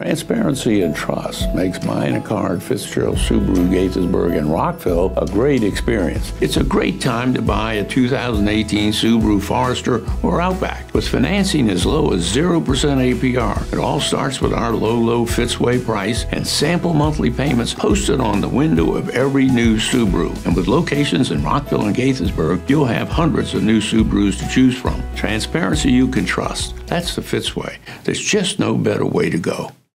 Transparency and trust makes buying a car at Fitzgerald, Subaru, Gaithersburg, and Rockville a great experience. It's a great time to buy a 2018 Subaru Forester or Outback with financing as low as 0% APR. It all starts with our low, low Fritzway price and sample monthly payments posted on the window of every new Subaru. And with locations in Rockville and Gaithersburg, you'll have hundreds of new Subarus to choose from. Transparency you can trust. That's the Fitzway. There's just no better way to go.